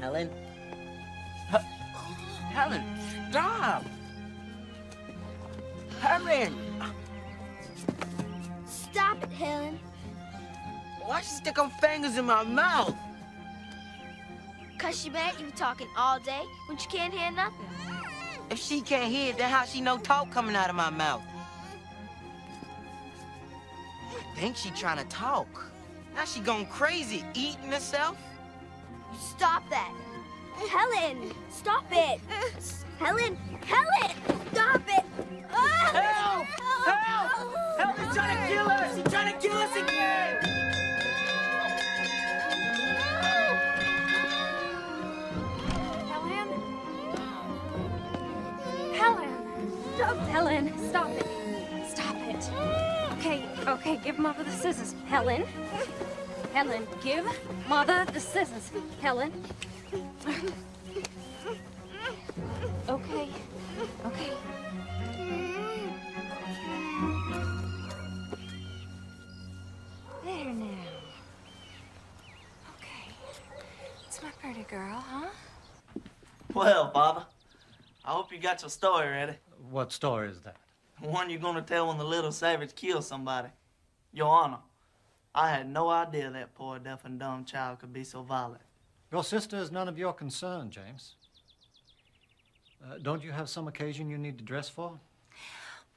Helen? Helen, stop! Helen! Stop it, Helen. Why'd you stick her fingers in my mouth? 'Cause she mad you talking all day when she can't hear nothing. If she can't hear it, then how she know talk coming out of my mouth? I think she trying to talk. Now she going crazy, eating herself. Stop that. Helen, stop it. Helen, Helen, stop it. Oh, help! Help! Oh, help! Helen's trying to kill us. She's trying to kill us again. Helen? Helen. Stop, Helen. Stop it. Stop it. Okay, okay, give Mother the scissors. Helen. Helen, give Mother the scissors. Helen. Okay. Okay. There now. Okay. It's my pretty girl, huh? Well, Baba, I hope you got your story ready. What story is that? One you're gonna tell when the little savage kills somebody. Your Honor. I had no idea that poor deaf and dumb child could be so violent. Your sister is none of your concern, James. Don't you have some occasion you need to dress for?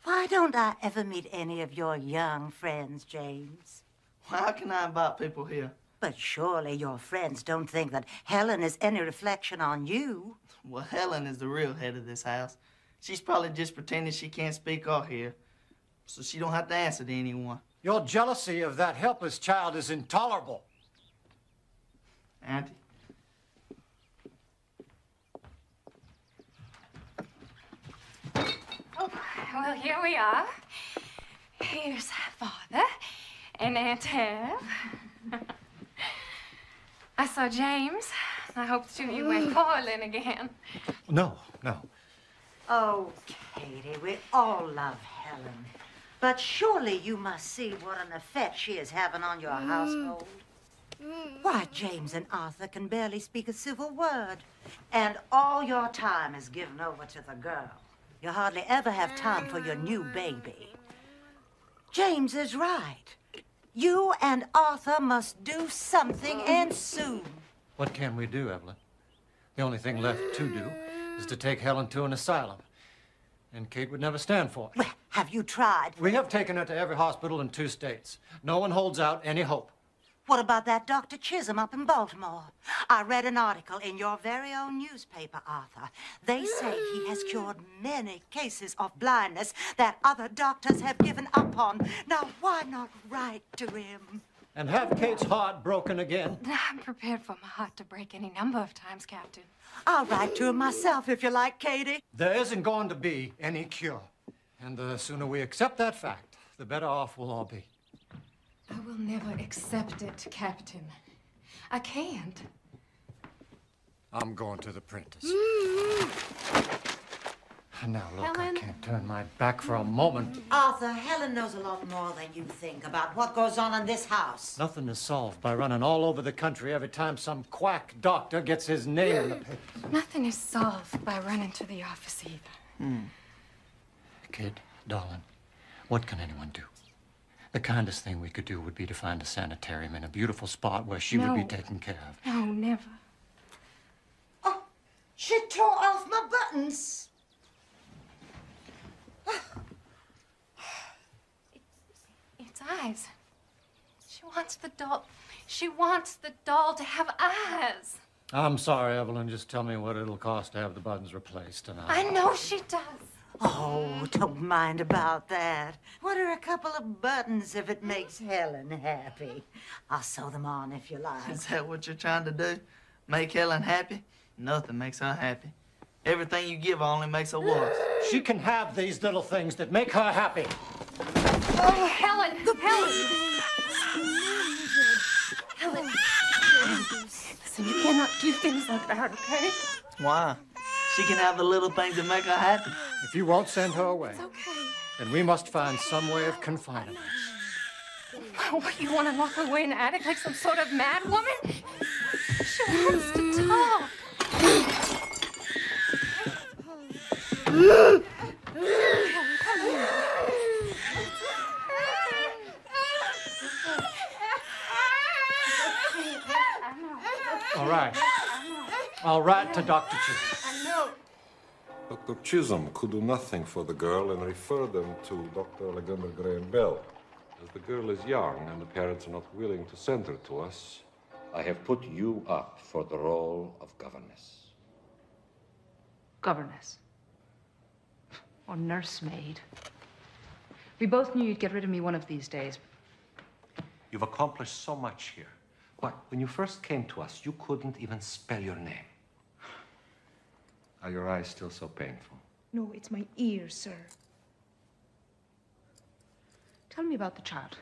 Why don't I ever meet any of your young friends, James? Well, how can I invite people here? But surely your friends don't think that Helen is any reflection on you. Well, Helen is the real head of this house. She's probably just pretending she can't speak or hear, so she don't have to answer to anyone. Your jealousy of that helpless child is intolerable. Auntie? Oh, well, here we are. Here's Father and Aunt Ev. I saw James. I hope the two of you went quarreling again. No, no. Oh, Katie, we all love Helen. But surely you must see what an effect she is having on your household. Why, James and Arthur can barely speak a civil word. And all your time is given over to the girl. You hardly ever have time for your new baby. James is right. You and Arthur must do something, and soon. What can we do, Evelyn? The only thing left to do is to take Helen to an asylum. And Kate would never stand for it. Well, have you tried? We have taken her to every hospital in 2 states. No one holds out any hope. What about that Dr. Chisholm up in Baltimore? I read an article in your very own newspaper, Arthur. They say he has cured many cases of blindness that other doctors have given up on. Now, why not write to him? And have Kate's heart broken again? I'm prepared for my heart to break any number of times, Captain. I'll write to him myself, if you like, Katie. There isn't going to be any cure. And the sooner we accept that fact, the better off we'll all be. I will never accept it, Captain. I can't. I'm going to the printers. Now, look, Helen. I can't turn my back for a moment. Arthur, Helen knows a lot more than you think about what goes on in this house. Nothing is solved by running all over the country every time some quack doctor gets his name in the papers. Nothing is solved by running to the office either. Kid, darling, what can anyone do? The kindest thing we could do would be to find a sanitarium in a beautiful spot where she would be taken care of. No, never. Oh, she tore off my buttons. It's eyes. She wants the doll. She wants the doll to have eyes. I'm sorry, Evelyn. Just tell me what it'll cost to have the buttons replaced tonight. I know she does. Oh, don't mind about that. What are a couple of buttons if it makes Helen happy? I'll sew them on if you like. Is that what you're trying to do? Make Helen happy? Nothing makes her happy. Everything you give only makes her worse. She can have these little things that make her happy. Oh, Helen! Helen! Helen! Listen, you cannot do things like that, okay? Why? She can have the little things that make her happy. If you won't send her away, then we must find some way of confining her. Oh, what, you want to lock her away in the attic like some sort of mad woman? She wants to talk. All right. I'll write to Dr. Chisholm. Dr. Chisholm could do nothing for the girl and referred them to Dr. Alexander Graham Bell. As the girl is young and the parents are not willing to send her to us, I have put you up for the role of governess. Governess? Or nursemaid? We both knew you'd get rid of me one of these days. You've accomplished so much here. But when you first came to us, you couldn't even spell your name. Are your eyes still so painful? No, it's my ears, sir. Tell me about the child.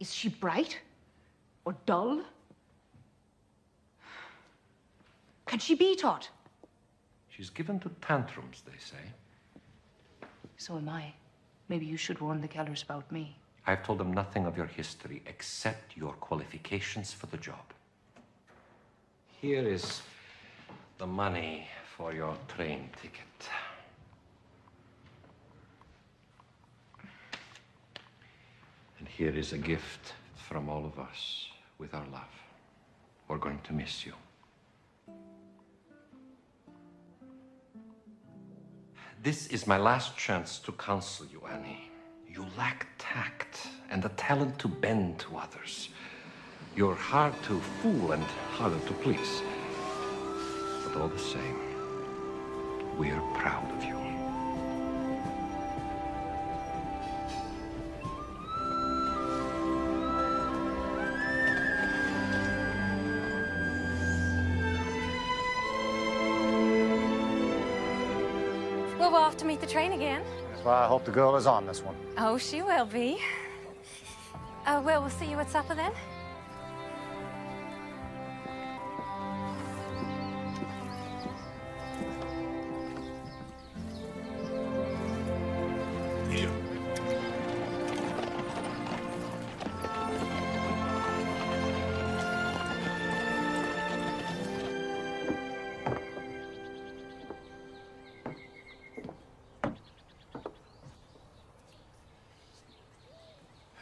Is she bright or dull? Can she be taught? She's given to tantrums, they say. So am I. Maybe you should warn the Kellers about me. I've told them nothing of your history except your qualifications for the job. Here is the money for your train ticket. And here is a gift from all of us with our love. We're going to miss you. This is my last chance to counsel you, Annie. You lack tact and the talent to bend to others. You're hard to fool and harder to please. But all the same, we're proud of you. Well, we'll off to meet the train again. That's why I hope the girl is on this one. Oh, she will be. Well, we'll see you at supper then.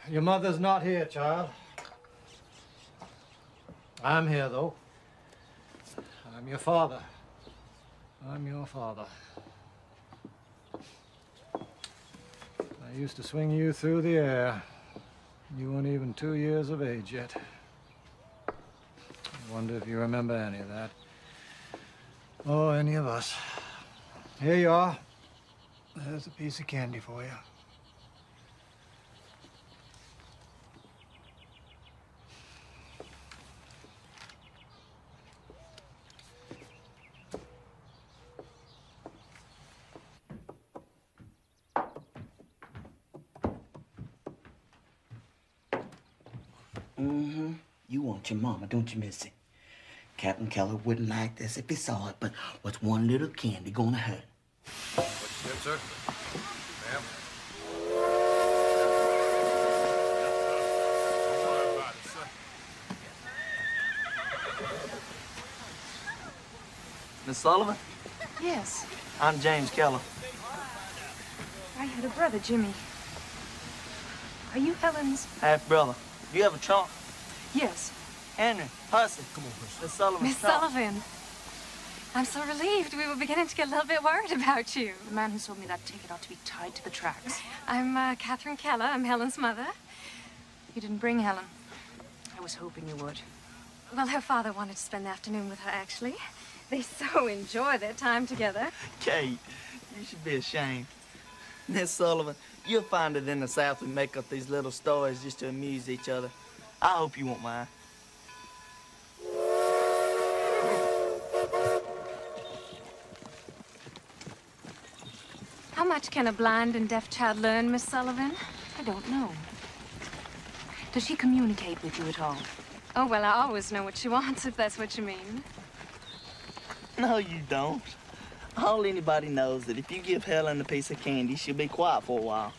Your mother's not here, child. I'm here, though. I'm your father. I'm your father. I used to swing you through the air. You weren't even 2 years of age yet. I wonder if you remember any of that. Or any of us. Here you are. There's a piece of candy for you. Your mama, don't you miss it? Captain Keller wouldn't like this if he saw it, but what's one little candy gonna hurt? What's your tip, sir? Ma'am? Don't worry about it, sir. Miss Sullivan? Yes. I'm James Keller. I had a brother, Jimmy. Are you Helen's? Half-brother. Do you have a chump? Yes. Henry, Percy. Come on, Percy. Miss Sullivan. Miss Sullivan. I'm so relieved. We were beginning to get a little bit worried about you. The man who sold me that ticket ought to be tied to the tracks. I'm Catherine Keller. I'm Helen's mother. You didn't bring Helen. I was hoping you would. Well, her father wanted to spend the afternoon with her, actually. They so enjoy their time together. Kate, you should be ashamed. Miss Sullivan, you'll find it in the South we make up these little stories just to amuse each other. I hope you won't mind. How much can a blind and deaf child learn, Miss Sullivan? I don't know. Does she communicate with you at all? Oh, well, I always know what she wants, if that's what you mean. No, you don't. All anybody knows that if you give Helen a piece of candy, she'll be quiet for a while.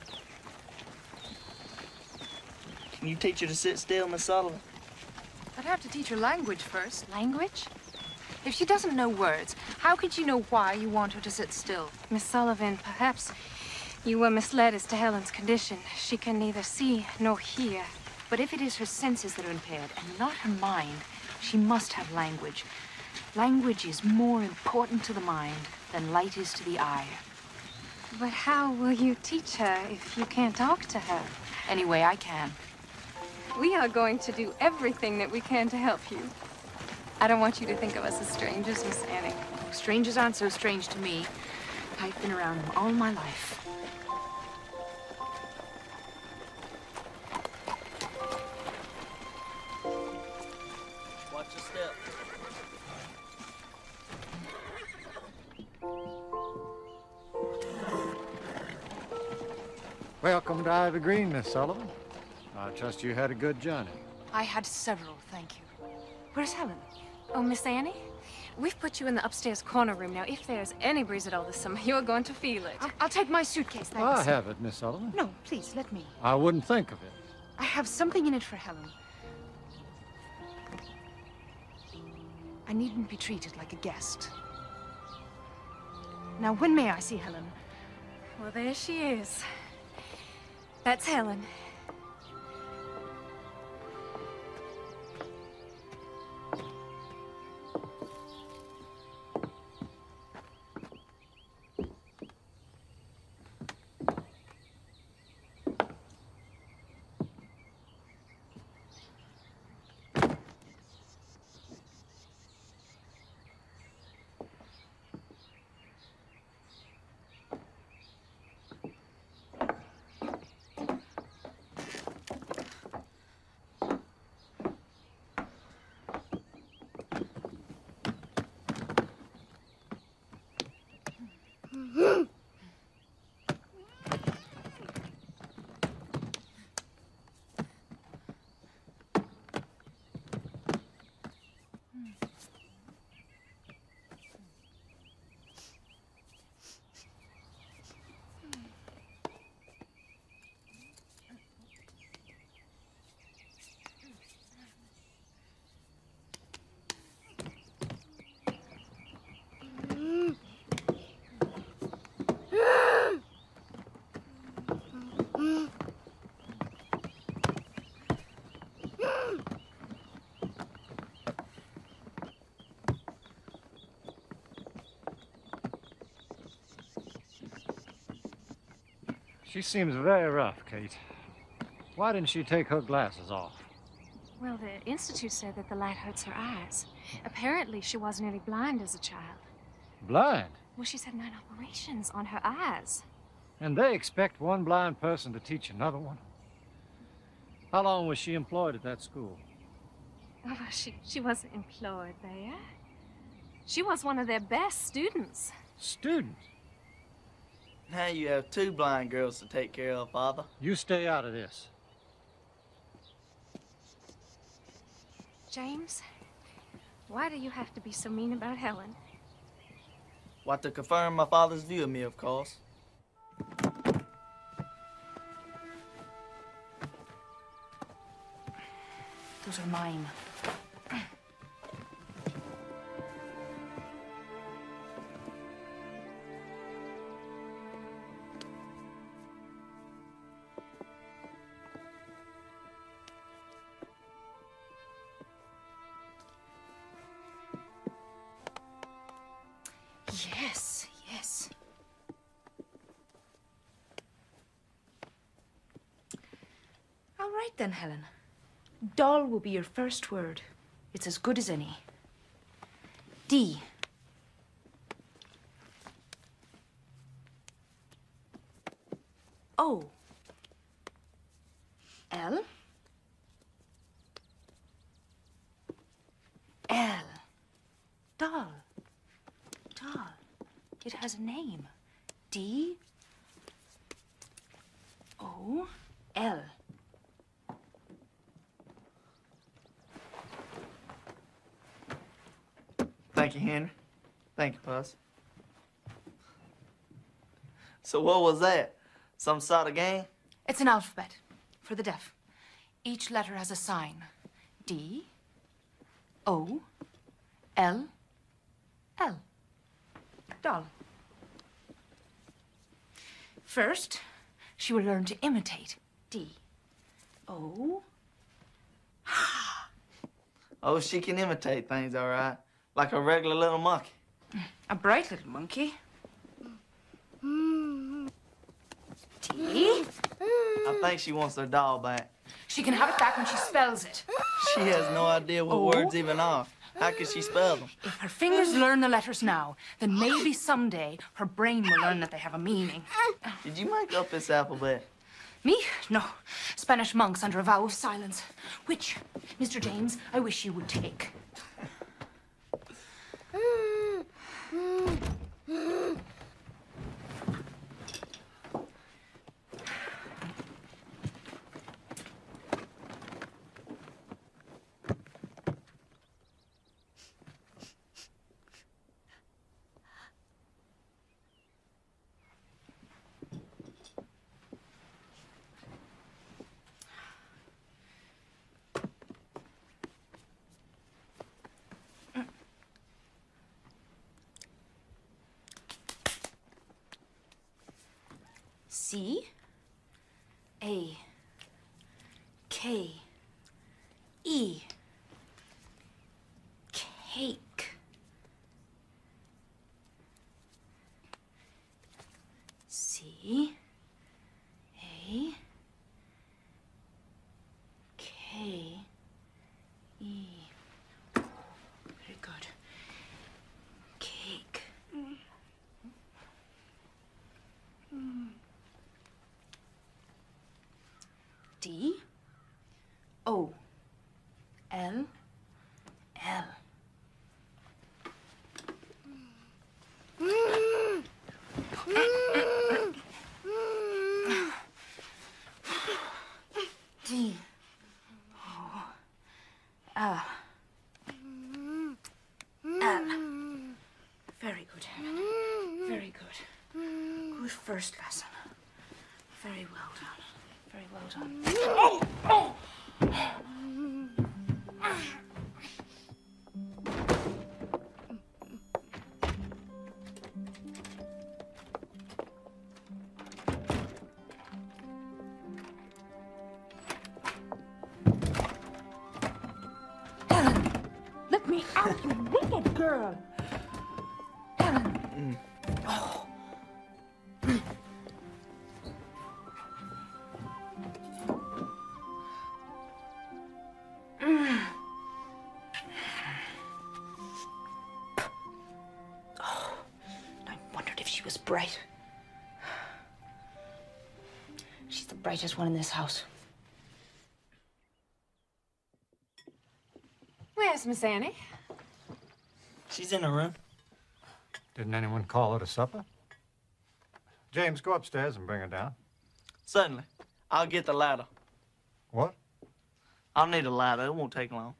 Can you teach her to sit still, Miss Sullivan? I'd have to teach her language first. Language? If she doesn't know words, how could she know why you want her to sit still? Miss Sullivan, perhaps you were misled as to Helen's condition. She can neither see nor hear. But if it is her senses that are impaired and not her mind, she must have language. Language is more important to the mind than light is to the eye. But how will you teach her if you can't talk to her? Any way I can. We are going to do everything that we can to help you. I don't want you to think of us as strangers, Miss Annie. Strangers aren't so strange to me. I've been around them all my life. Watch your step. Welcome to Ivy Green, Miss Sullivan. I trust you had a good journey. I had several, thank you. Where's Helen? Oh, Miss Annie? We've put you in the upstairs corner room. Now, if there's any breeze at all this summer, you're going to feel it. I'll take my suitcase, thanks. I have it, Miss Sullivan. No, please, let me. I wouldn't think of it. I have something in it for Helen. I needn't be treated like a guest. Now, when may I see Helen? Well, there she is. That's Helen. She seems very rough, Kate. Why didn't she take her glasses off? Well, the Institute said that the light hurts her eyes. Apparently, she was nearly blind as a child. Blind? Well, she's had 9 operations on her eyes. And they expect one blind person to teach another one? How long was she employed at that school? Oh, she wasn't employed there. She was one of their best students. Students? Now you have 2 blind girls to take care of, Father. You stay out of this. James, why do you have to be so mean about Helen? Why, to confirm my father's view of me, of course. Those are mine. right then, Helen. Doll will be your first word. It's as good as any. D. O. L. L. Doll. Doll. It has a name. D. O. L. Thank you, Henry. Thank you, Puss. So what was that? Some sort of game? It's an alphabet for the deaf. Each letter has a sign. D, O, L, L. Doll. First, she will learn to imitate. D, O, ha. Oh, she can imitate things, all right. Like a regular little monkey. A bright little monkey. T. I think she wants her doll back. She can have it back when she spells it. She has no idea what words even are. How could she spell them? If her fingers learn the letters now, then maybe someday her brain will learn that they have a meaning. Did you make up this alphabet? Me? No. Spanish monks under a vow of silence. Which, Mr. James, I wish you would take. C, A, K, E, cake. C, A, K, E. Very good. Cake. D, O, L, L. D, O, L, L. Very good, Helen. Very good. Good first lesson. Very well done. Very well done. Oh! Oh! Ellen! Let me out, you wicked girl! Ellen! Oh! Bright. She's the brightest one in this house. Where's Miss Annie? She's in her room. Didn't anyone call her to supper? James, go upstairs and bring her down. Certainly. I'll get the ladder. What? I'll need a ladder. It won't take long.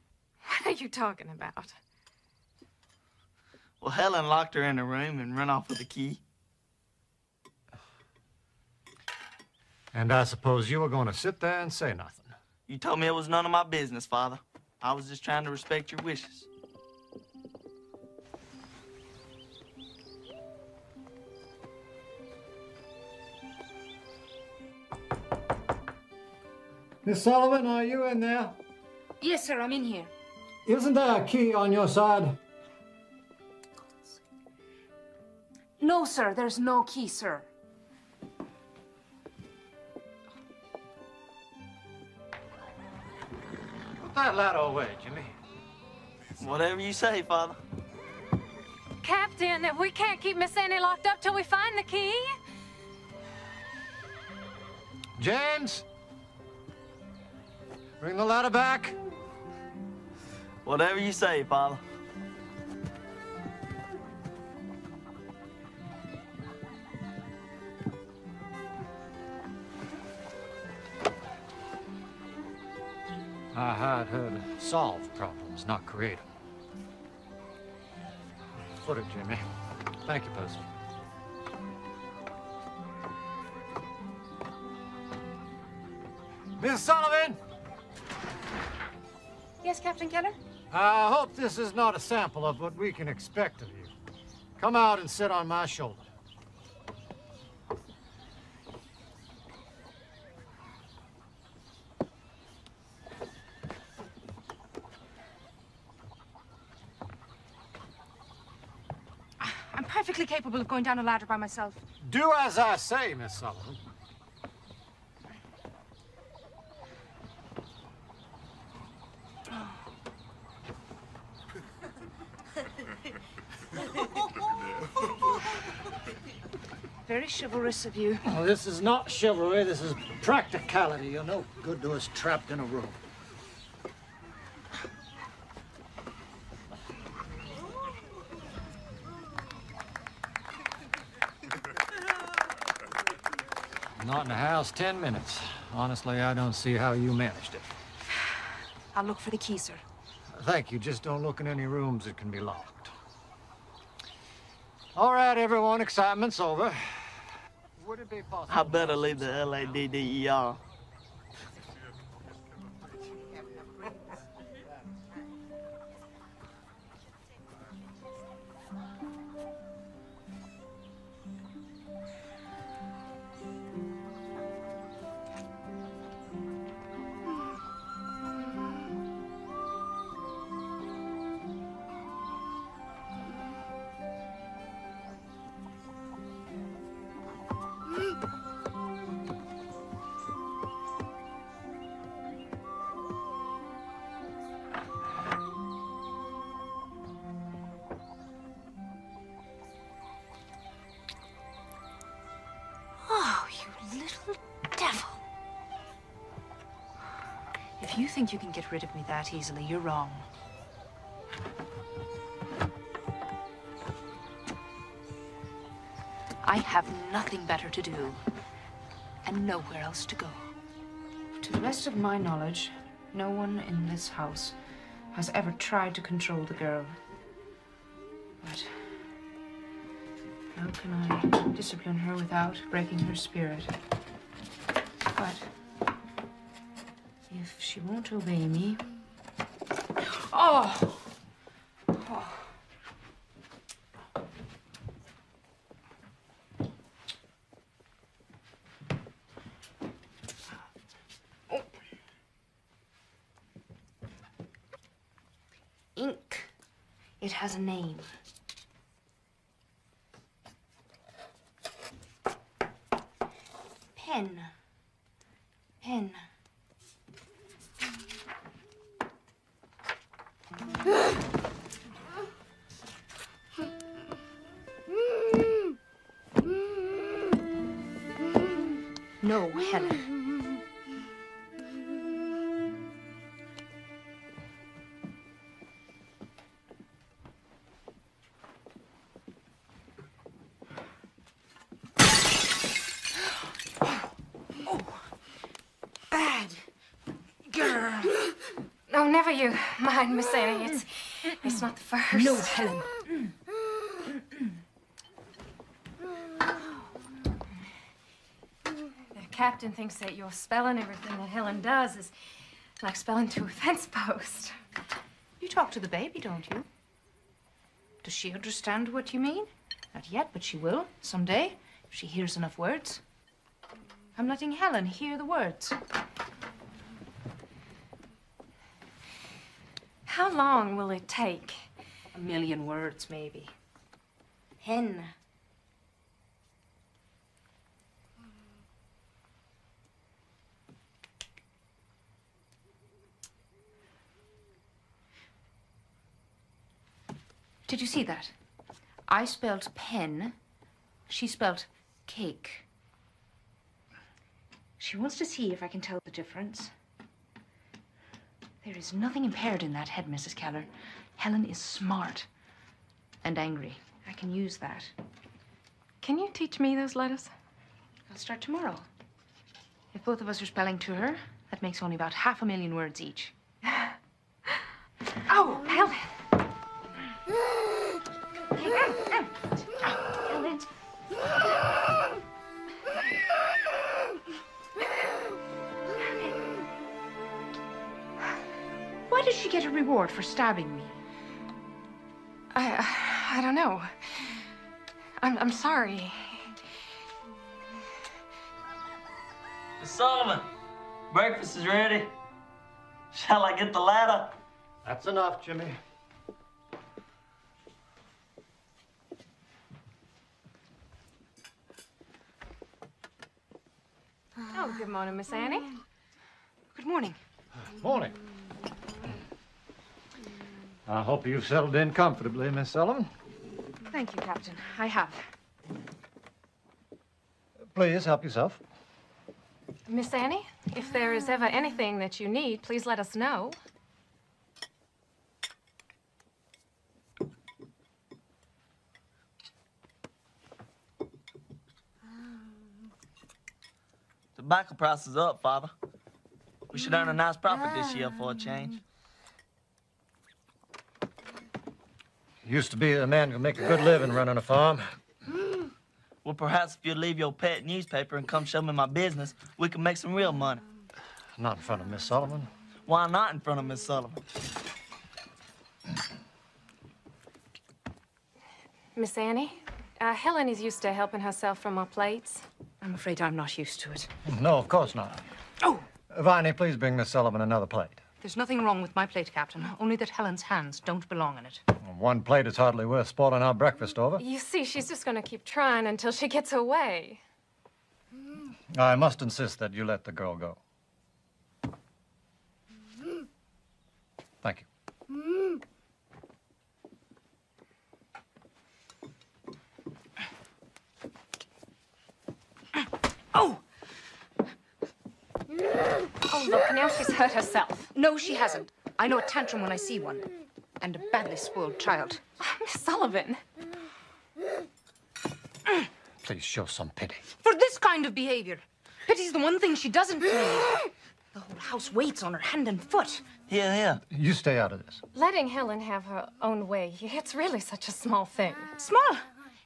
What are you talking about? Well, Helen locked her in her room and ran off with the key. And I suppose you were going to sit there and say nothing. You told me it was none of my business, Father. I was just trying to respect your wishes. Miss Sullivan, are you in there? Yes, sir, I'm in here. Isn't there a key on your side? No, sir, there's no key, sir. Put that ladder away, Jimmy. Whatever you say, Father. Captain, we can't keep Miss Annie locked up till we find the key. James! Bring the ladder back. Whatever you say, Father. I hired her to solve problems, not create them. Put it, Jimmy. Thank you, Percy. Miss Sullivan! Yes, Captain Keller? I hope this is not a sample of what we can expect of you. Come out and sit on my shoulder. I'm perfectly capable of going down a ladder by myself. Do as I say, Miss Sullivan. Very chivalrous of you. Oh, this is not chivalry, this is practicality. You're no good to us trapped in a room. Not in the house 10 minutes. Honestly, I don't see how you managed it. I'll look for the key, sir. Thank you. Just don't look in any rooms that can be locked. All right, everyone, excitement's over. Would it be possible? I better leave the L-A-D-D-E-R. If you think you can get rid of me that easily, you're wrong. I have nothing better to do, and nowhere else to go. To the best of my knowledge, no one in this house has ever tried to control the girl. But how can I discipline her without breaking her spirit? But if she won't obey me... Oh! Oh. Oh. Ink. It has a name. Pen. Pen. No, Helen. Oh, bad girl. No, never you mind, Miss Annie. It's not the first. No, Helen. Captain thinks that your spelling everything that Helen does is like spelling through a fence post. You talk to the baby, don't you? Does she understand what you mean? Not yet, but she will someday, if she hears enough words. I'm letting Helen hear the words. How long will it take? 1,000,000 words, maybe. Hen. Did you see that? I spelled pen. She spelled cake. She wants to see if I can tell the difference. There is nothing impaired in that head, Mrs. Keller. Helen is smart and angry. I can use that. Can you teach me those letters? I'll start tomorrow. If both of us are spelling to her, that makes only about 500,000 words each. Oh, Helen! Helen! Why did she get a reward for stabbing me? I don't know. I'm sorry. Miss Sullivan, breakfast is ready. Shall I get the ladder? That's enough, Jimmy. Oh, good morning, Miss Annie. Good morning. Morning. I hope you've settled in comfortably, Miss Sullivan. Thank you, Captain. I have. Please, help yourself. Miss Annie, if there is ever anything that you need, please let us know. Tobacco price is up, Father. We should earn a nice profit this year for a change. Used to be a man who could make a good living running a farm. Well, perhaps if you leave your pet newspaper and come show me my business, we can make some real money. Not in front of Miss Sullivan. Why not in front of Miss Sullivan? Miss Annie, Helen is used to helping herself from our plates. I'm afraid I'm not used to it. No, of course not. Oh! Viney, please bring Miss Sullivan another plate. There's nothing wrong with my plate, Captain, only that Helen's hands don't belong in it. One plate is hardly worth spoiling our breakfast over. You see, she's just going to keep trying until she gets her way. I must insist that you let the girl go. Thank you. Oh! Oh, look, now she's hurt herself. No, she hasn't. I know a tantrum when I see one. And a badly spoiled child. Oh, Miss Sullivan. Please show some pity. For this kind of behavior. Pity's the one thing she doesn't need. The whole house waits on her hand and foot. Yeah. You stay out of this. Letting Helen have her own way, it's really such a small thing. Small?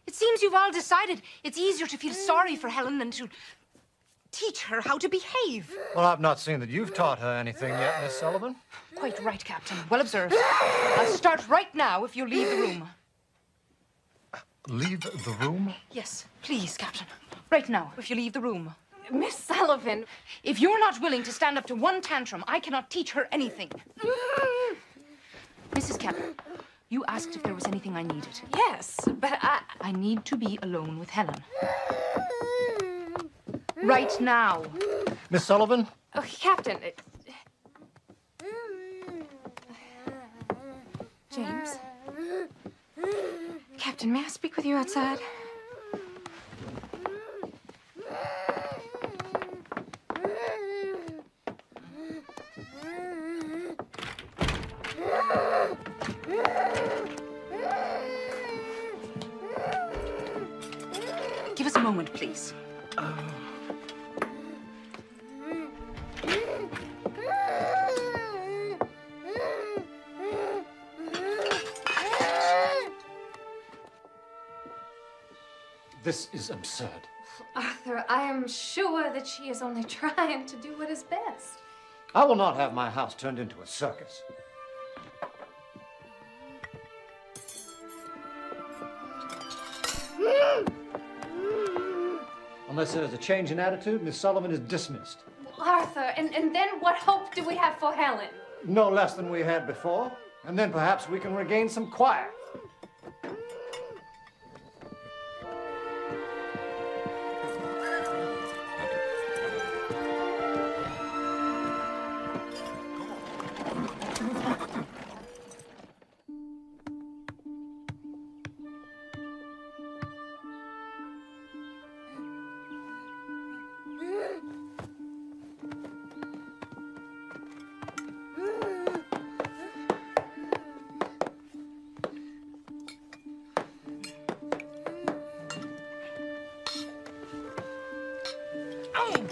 It seems you've all decided it's easier to feel sorry for Helen than to teach her how to behave. Well, I've not seen that you've taught her anything yet, Miss Sullivan. Quite right, Captain. Well observed. I'll start right now if you leave the room. Leave the room? Yes, please, Captain. Right now, if you leave the room. Miss Sullivan, if you're not willing to stand up to one tantrum, I cannot teach her anything. Mrs. Keller, you asked if there was anything I needed. Yes, but I need to be alone with Helen. Right now. Miss Sullivan? Oh, Captain. James? Captain, may I speak with you outside? Give us a moment, please. This is absurd. Arthur, I am sure that she is only trying to do what is best. I will not have my house turned into a circus. Unless there's a change in attitude, Miss Sullivan is dismissed. Arthur, and then what hope do we have for Helen? No less than we had before. And then perhaps we can regain some quiet. home.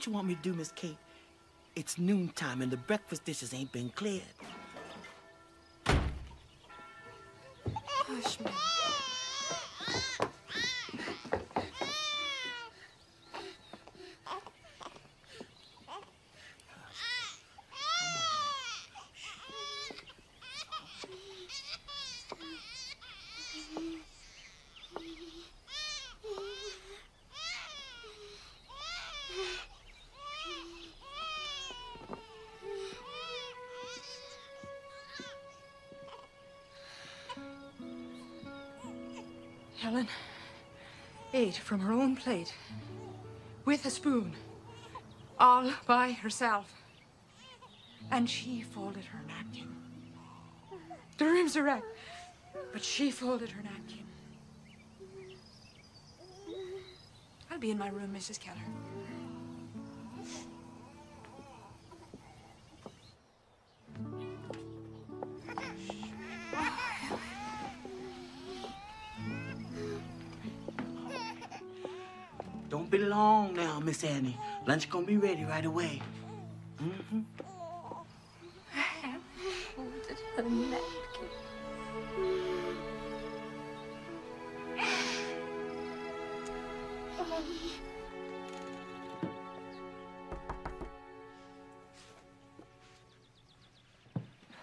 what you want me to do, Miss Kate? It's noontime and the breakfast dishes ain't been cleared. Hush, Mary. Helen ate from her own plate, with a spoon, all by herself. And she folded her napkin. The room's a wreck, but she folded her napkin. I'll be in my room, Mrs. Keller. Be long now, Miss Annie. Lunch gonna be ready right away. Mm-hmm. I have folded her napkin.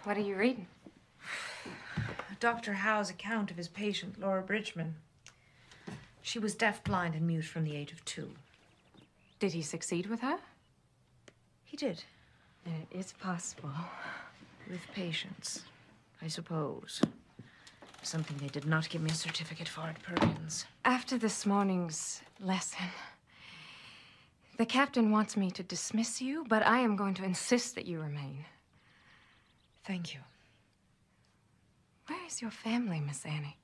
What are you reading? Dr. Howe's account of his patient, Laura Bridgman. She was deaf-blind and mute from the age of 2. Did he succeed with her? He did. It's possible. With patience, I suppose. Something they did not give me a certificate for at Perkins. After this morning's lesson, the captain wants me to dismiss you, but I am going to insist that you remain. Thank you. Where is your family, Miss Annie?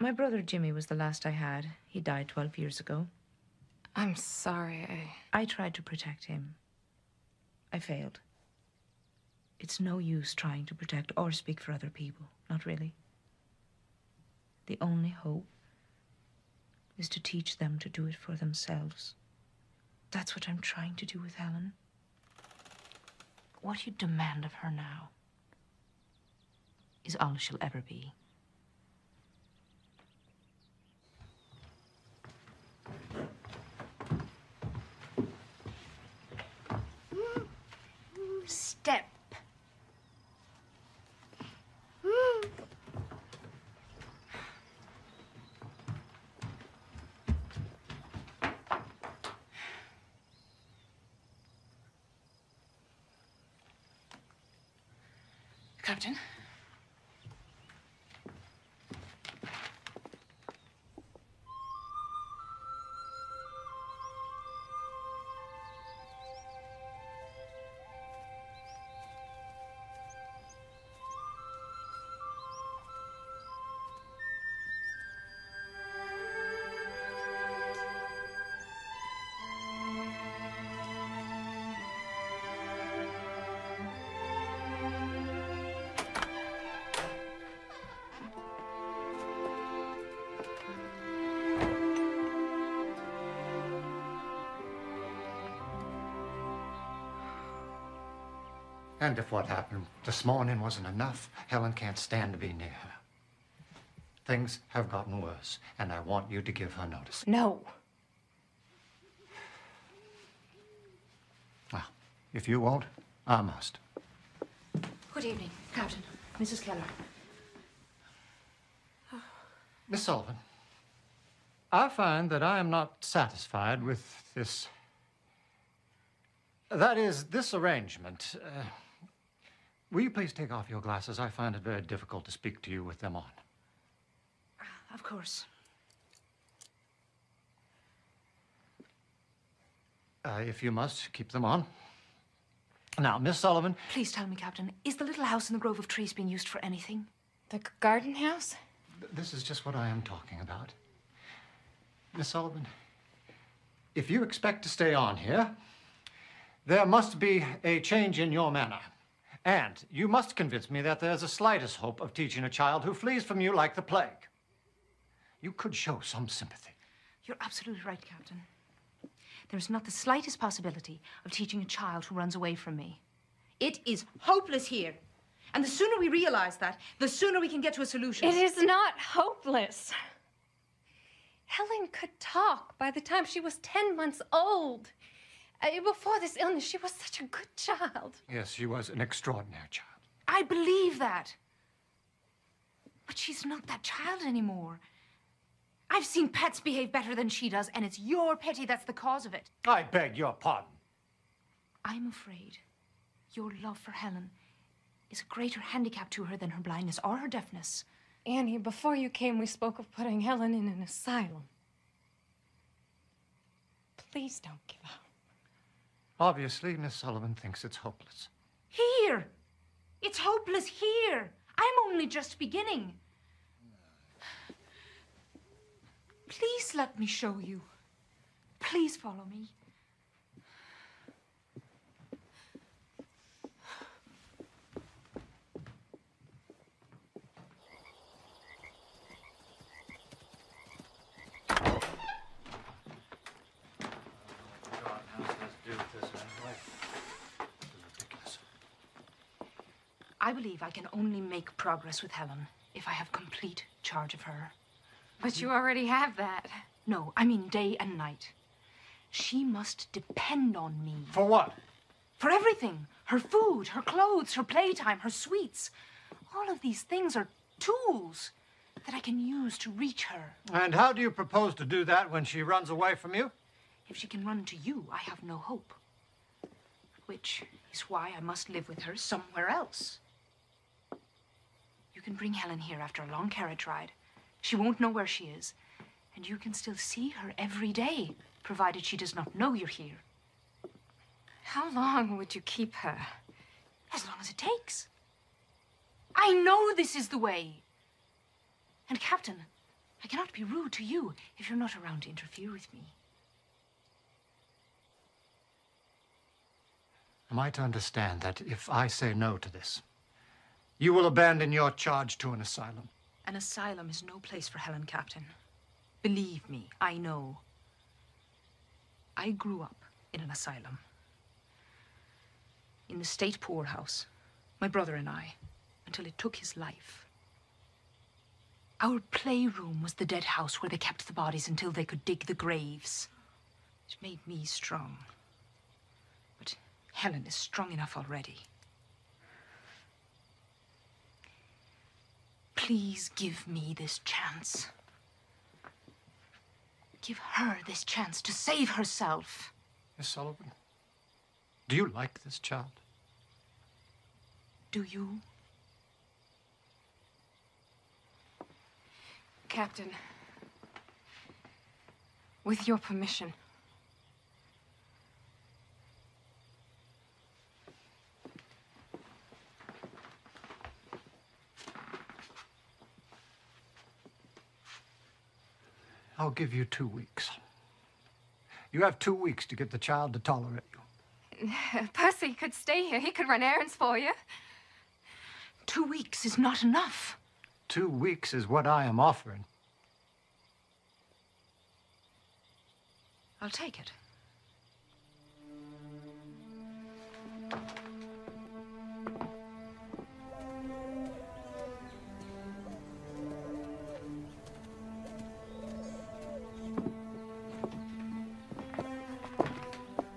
My brother Jimmy was the last I had. He died 12 years ago. I'm sorry, I tried to protect him. I failed. It's no use trying to protect or speak for other people. Not really. The only hope is to teach them to do it for themselves. That's what I'm trying to do with Helen. What you demand of her now is all she'll ever be. Step. Captain? And if what happened this morning wasn't enough, Helen can't stand to be near her. Things have gotten worse, and I want you to give her notice. No. Well, if you won't, I must. Good evening, Captain. Mrs. Keller. Oh. Miss Sullivan, I find that I am not satisfied with this... That is, this arrangement. Will you please take off your glasses? I find it very difficult to speak to you with them on. Of course. If you must, keep them on. Now, Miss Sullivan... Please tell me, Captain, is the little house in the grove of trees being used for anything? The garden house? This is just what I am talking about. Miss Sullivan, if you expect to stay on here, there must be a change in your manner. And you must convince me that there's the slightest hope of teaching a child who flees from you like the plague. You could show some sympathy. You're absolutely right, Captain. There is not the slightest possibility of teaching a child who runs away from me. It is hopeless here. And the sooner we realize that, the sooner we can get to a solution. It is not hopeless. Helen could talk by the time she was 10 months old. Before this illness, she was such a good child. Yes, she was an extraordinary child. I believe that. But she's not that child anymore. I've seen pets behave better than she does, and it's your pity that's the cause of it. I beg your pardon. I'm afraid your love for Helen is a greater handicap to her than her blindness or her deafness. Annie, before you came, we spoke of putting Helen in an asylum. Please don't give up. Obviously, Miss Sullivan thinks it's hopeless. Here! It's hopeless here! I'm only just beginning. Please let me show you. Please follow me. I believe I can only make progress with Helen if I have complete charge of her. But you already have that. No, I mean day and night. She must depend on me. For what? For everything. Her food, her clothes, her playtime, her sweets. All of these things are tools that I can use to reach her. And how do you propose to do that when she runs away from you? If she can run to you, I have no hope. Which is why I must live with her somewhere else. You can bring Helen here after a long carriage ride. She won't know where she is, and you can still see her every day, provided she does not know you're here. How long would you keep her? As long as it takes. I know this is the way. And Captain, I cannot be rude to you if you're not around to interfere with me. Am I to understand that if I say no to this, you will abandon your charge to an asylum? An asylum is no place for Helen, Captain. Believe me, I know. I grew up in an asylum. In the state poorhouse, my brother and I, until it took his life. Our playroom was the dead house where they kept the bodies until they could dig the graves. It made me strong. But Helen is strong enough already. Please give me this chance. Give her this chance to save herself. Miss Sullivan, do you like this child? Do you? Captain, with your permission, I'll give you 2 weeks. You have 2 weeks to get the child to tolerate you. Percy could stay here. He could run errands for you. 2 weeks is not enough. 2 weeks is what I am offering. I'll take it.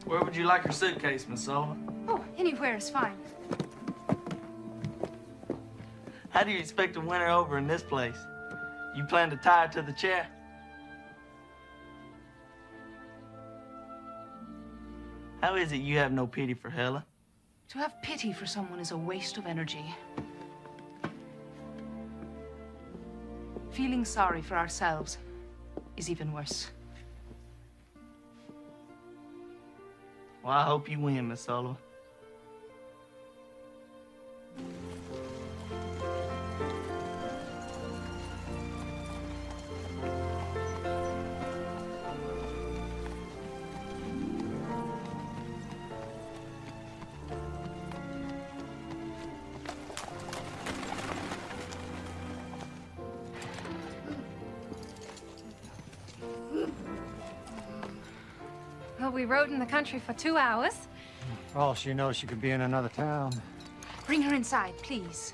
Where would you like your suitcase, Miss Sullivan? Oh, anywhere is fine. How do you expect to win her over in this place? You plan to tie her to the chair? How is it you have no pity for Helen? To have pity for someone is a waste of energy. Feeling sorry for ourselves is even worse. Well, I hope you win, Miss Sullivan. Uncle, we rode in the country for 2 hours. For all she knows, she could be in another town. Bring her inside, please.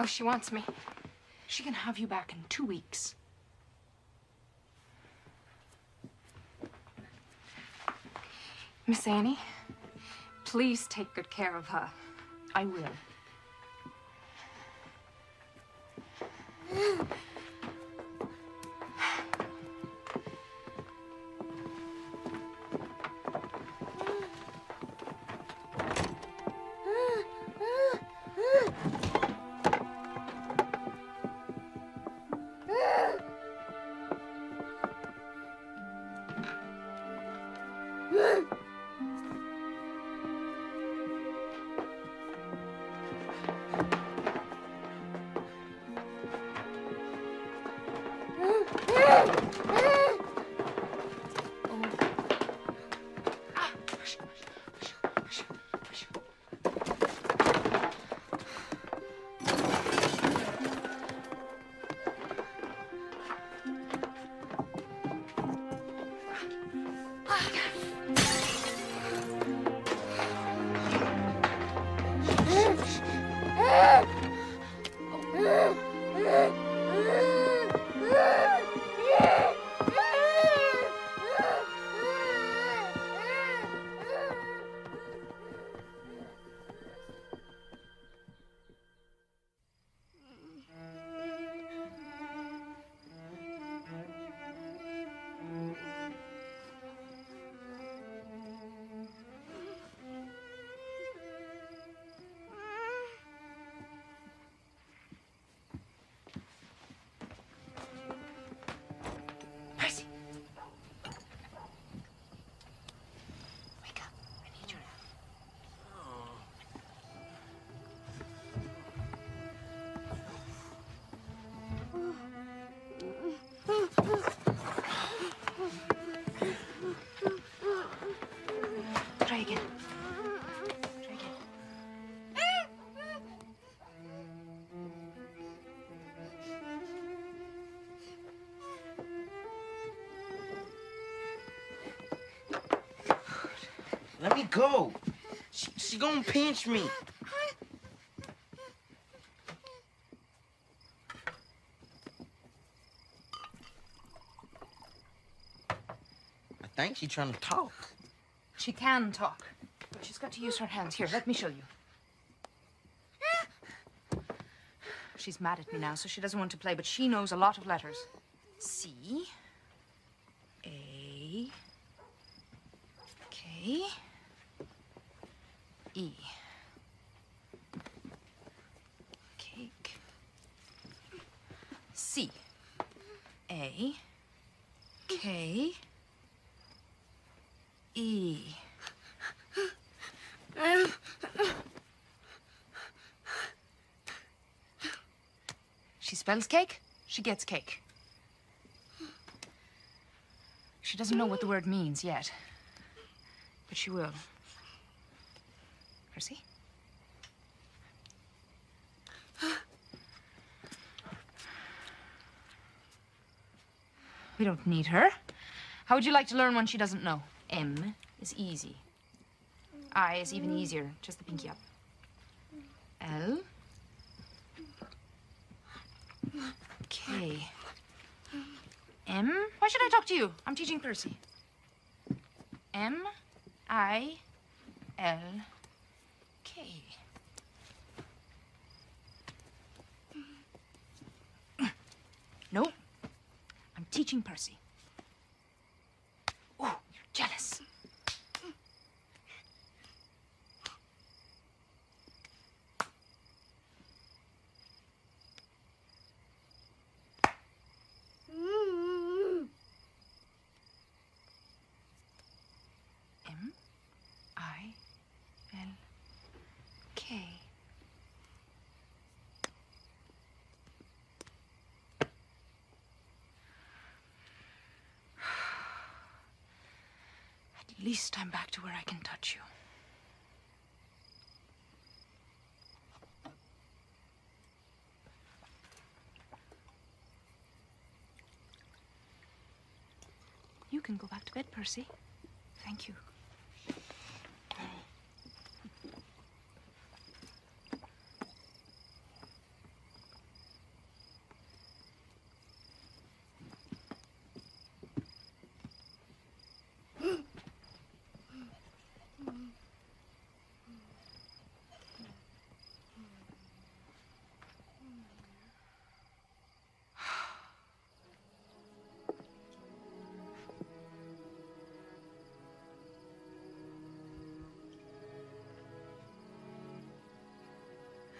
Oh, she wants me. She can have you back in 2 weeks. Miss Annie, please take good care of her. I will. Let me go. She gonna pinch me. I think she's trying to talk. She can talk. But she's got to use her hands. Here, let me show you. She's mad at me now, so she doesn't want to play, but she knows a lot of letters. C. A. K. E. Cake. C. A. K. E. She spells cake, she gets cake. She doesn't know what the word means yet, but she will. Percy? We don't need her. How would you like to learn one she doesn't know? M is easy. I is even easier, just the pinky up. L. K. M. Why should I talk to you? I'm teaching Percy. M-I-L-K. No, I'm teaching Percy. Oh, you're jealous. At least I'm back to where I can touch you. You can go back to bed, Percy. Thank you.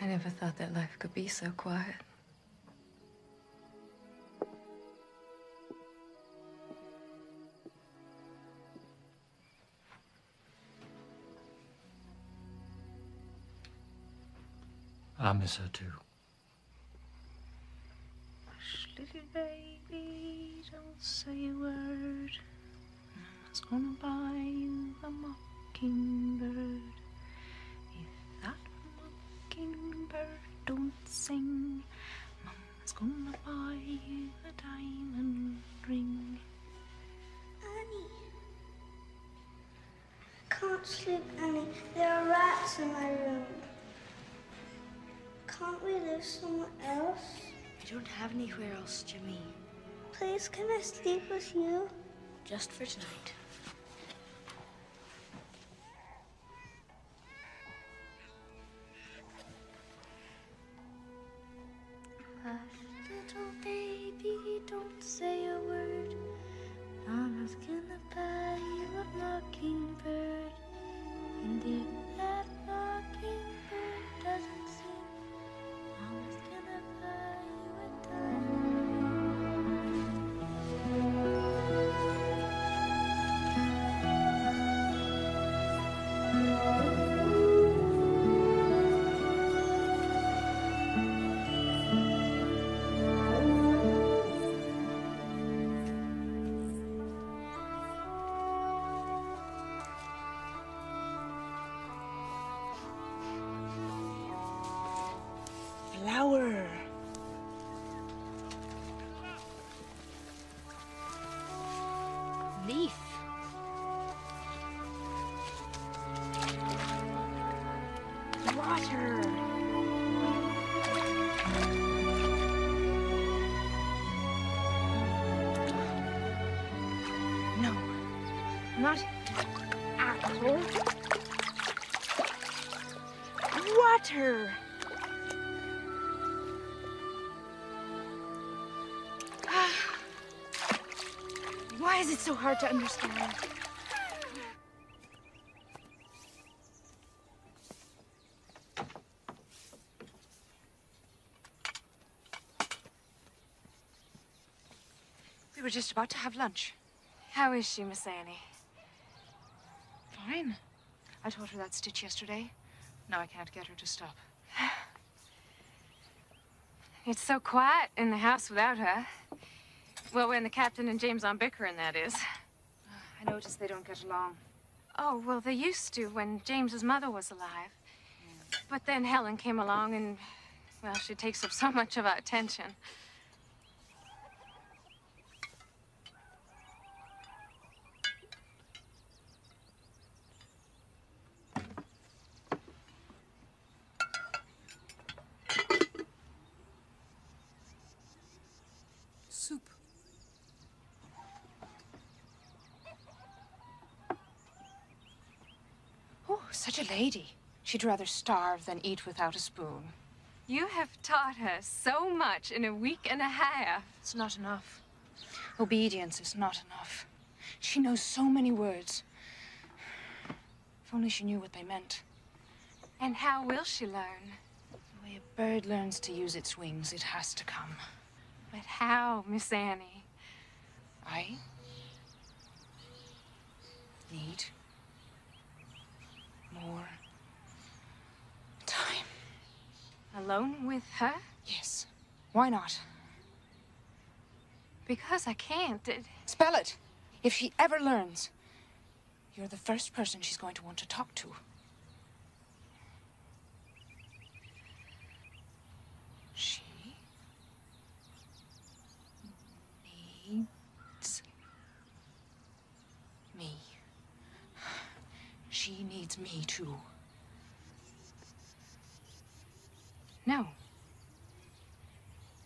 I never thought that life could be so quiet. I miss her too. Hush, little baby, don't say a word. I was gonna buy you a mockingbird. If that mockingbird don't sing, Mama's gonna buy you a diamond ring. Annie. I can't sleep, Annie. There are rats in my room. Can't we live somewhere else? I don't have anywhere else, Jimmy. Please, can I sleep with you? Just for tonight. Water. Why is it so hard to understand? We were just about to have lunch. How is she, Miss Annie? Fine. I taught her that stitch yesterday. Now I can't get her to stop. It's so quiet in the house without her. Well, when the Captain and James aren't bickering, that is. I noticed they don't get along. Oh, well, they used to when James's mother was alive. Yeah. But then Helen came along and, well, she takes up so much of our attention. such a lady. She'd rather starve than eat without a spoon. You have taught her so much in a week and a half. It's not enough. Obedience is not enough. She knows so many words. If only she knew what they meant. And how will she learn? The way a bird learns to use its wings, it has to come. But how, Miss Annie? I need more time. Alone with her? Yes. Why not? Because I can't. Spell it. If she ever learns, you're the first person she's going to want to talk to. She needs me. She needs me, too. No.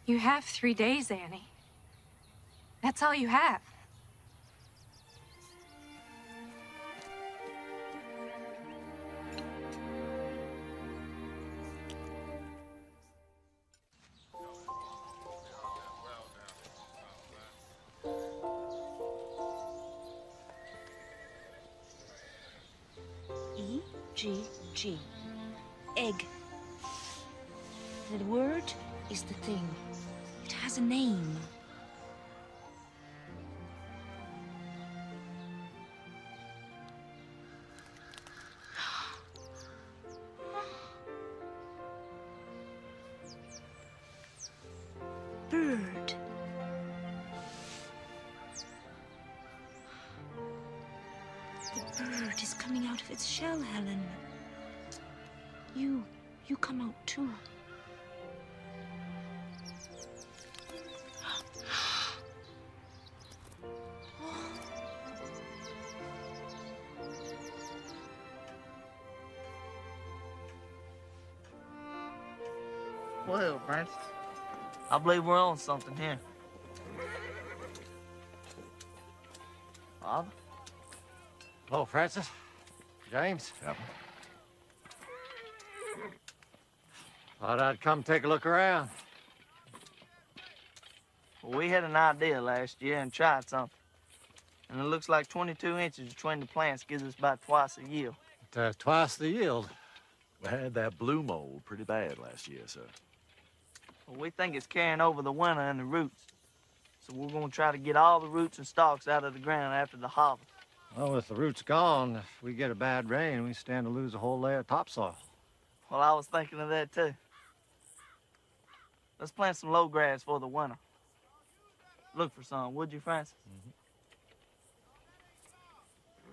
You have 3 days, Annie. That's all you have. E-G-G. Egg. The word is the thing. It has a name. Bird. The bird is coming out of its shell, Helen. You come out too. Whoa, Francis. I believe we're on something here. Bob? Hello, Francis. James. Yep. Thought I'd come take a look around. Well, we had an idea last year and tried something. And it looks like 22 inches between the plants gives us about twice the yield. But, twice the yield? We had that blue mold pretty bad last year, sir. Well, we think it's carrying over the winter and the roots. So we're going to try to get all the roots and stalks out of the ground after the harvest. Well, with the roots gone, if we get a bad rain, we stand to lose a whole layer of topsoil. Well, I was thinking of that, too. Let's plant some low grass for the winter. Look for some, would you, Francis?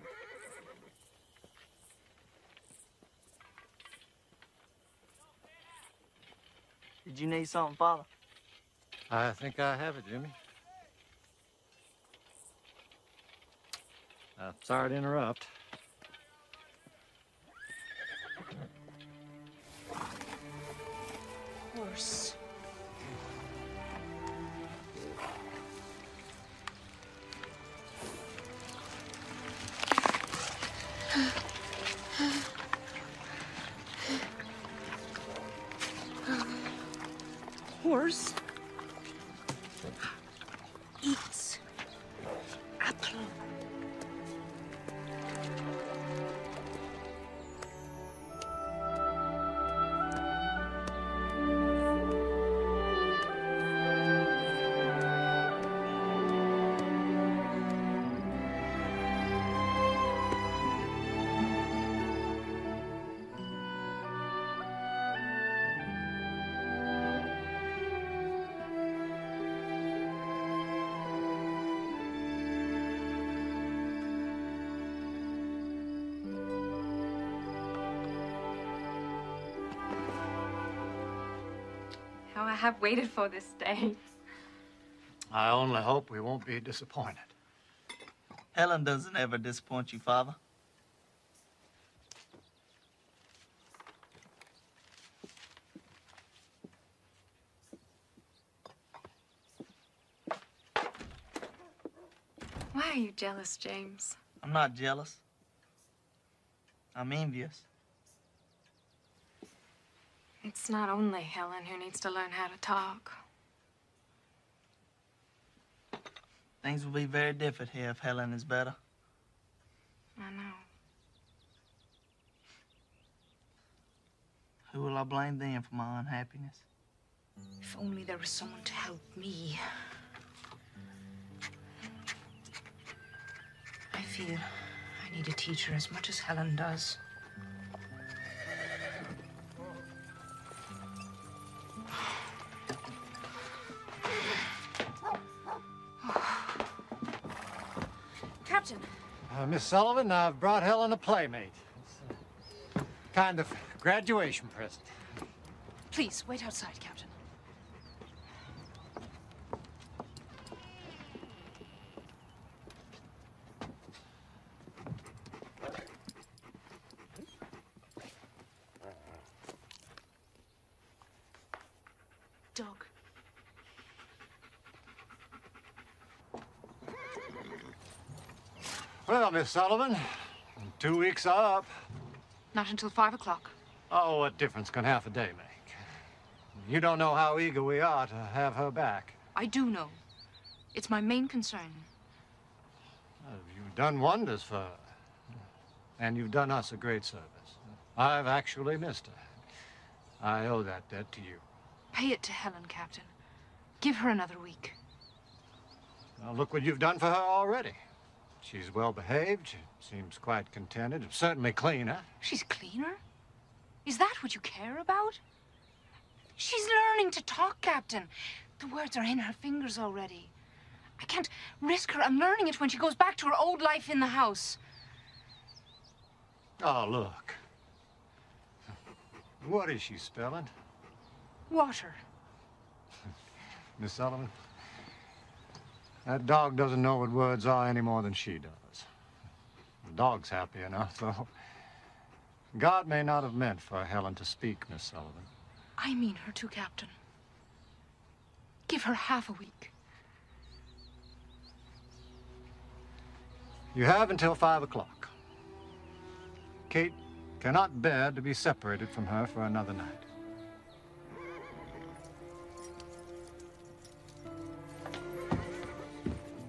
Mm-hmm. Did you need something, Father? I think I have it, Jimmy. I'm sorry to interrupt. Horse. Horse eats apple. I have waited for this day. I only hope we won't be disappointed. Helen doesn't ever disappoint you, Father. Why are you jealous, James? I'm not jealous. I'm envious. It's not only Helen who needs to learn how to talk. Things will be very different here if Helen is better. I know. Who will I blame then for my unhappiness? If only there was someone to help me. I feel I need a teacher as much as Helen does. Captain. Miss Sullivan, I've brought Helen a playmate. It's a kind of graduation present. Please, wait outside, Captain. Well, Miss Sullivan, 2 weeks are up. Not until 5 o'clock. Oh, what difference can half a day make? You don't know how eager we are to have her back. I do know. It's my main concern. Well, you've done wonders for her. And you've done us a great service. I've actually missed her. I owe that debt to you. Pay it to Helen, Captain. Give her another week. Now, look what you've done for her already. She's well-behaved. She seems quite contented. Certainly cleaner. She's cleaner? Is that what you care about? She's learning to talk, Captain. The words are in her fingers already. I can't risk her unlearning it when she goes back to her old life in the house. Oh, look. What is she spelling? Water. Miss Sullivan? That dog doesn't know what words are any more than she does. The dog's happy enough, though. God may not have meant for Helen to speak, Miss Sullivan. I mean her too, Captain. Give her half a week. You have until 5 o'clock. Kate cannot bear to be separated from her for another night.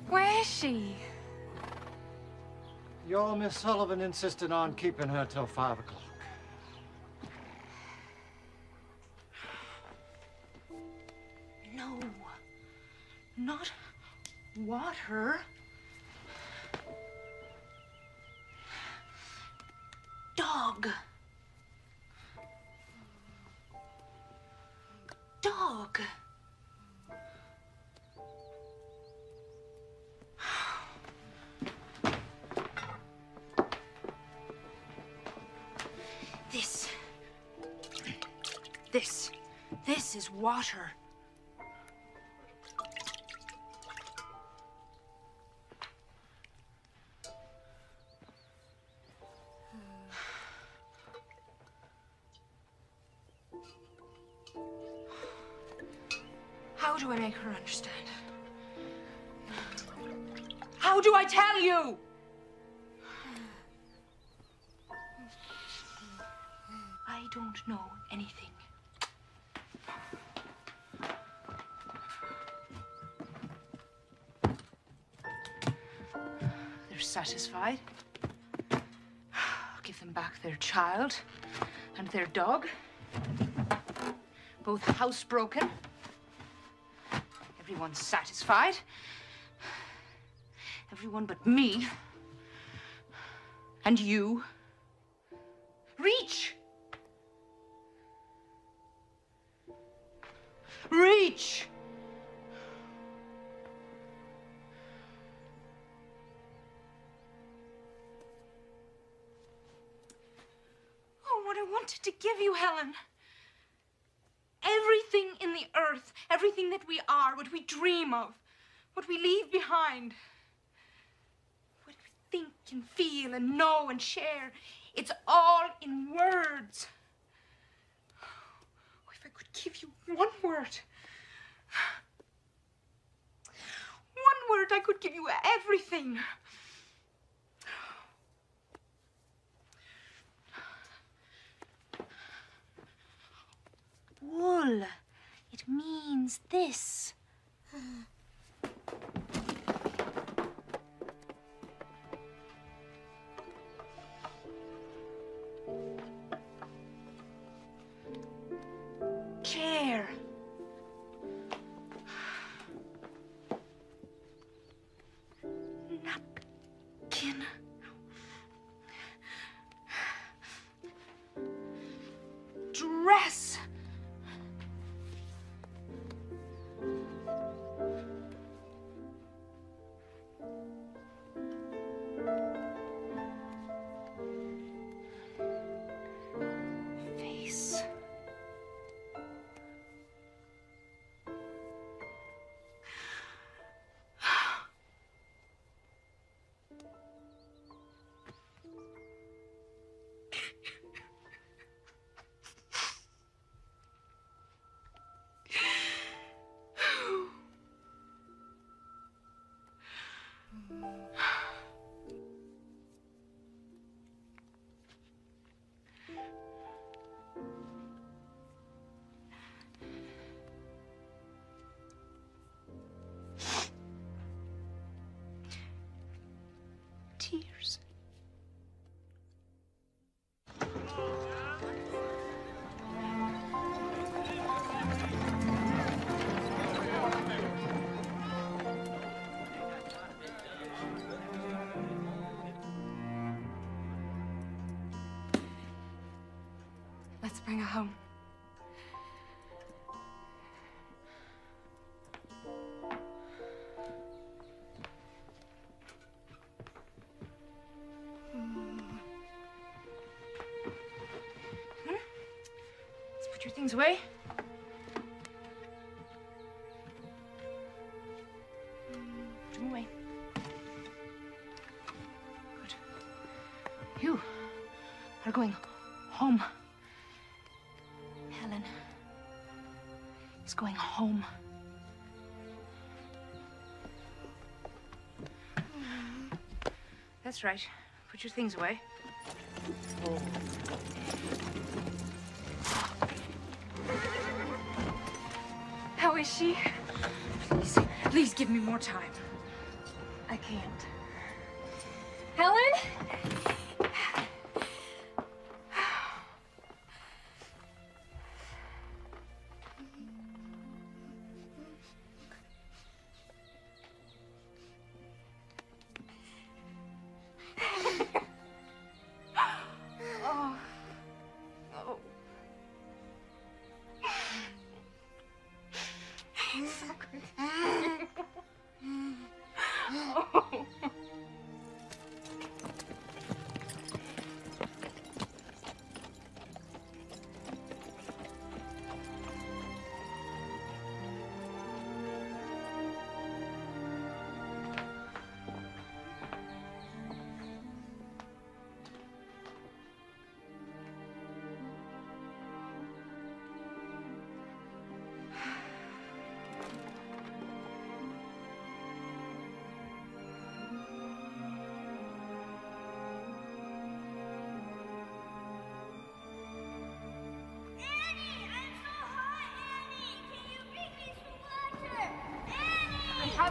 Where is she? Your Miss Sullivan insisted on keeping her till 5 o'clock. No. Not water. Dog. Dog. This is water. How do I make her understand? How do I tell you? I don't know anything. Satisfied. I'll give them back their child and their dog. Both housebroken. Everyone's satisfied. Everyone but me. And you. Reach! Reach! To give you, Helen. Everything in the earth, everything that we are, what we dream of, what we leave behind, what we think and feel and know and share, it's all in words. Oh, if I could give you one word, I could give you everything. wool. It means this. Chair. Napkin. Dress. Tears. Let's bring her home. Away. Put them away. Good. You are going home. Helen is going home. That's right. Put your things away. Oh. How is she? Please, please give me more time. I can't. Helen?